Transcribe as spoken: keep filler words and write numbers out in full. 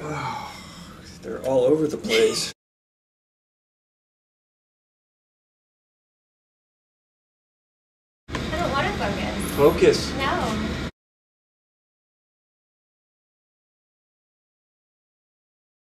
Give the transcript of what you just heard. Oh, they're all over the place. I don't want to focus. Focus. No.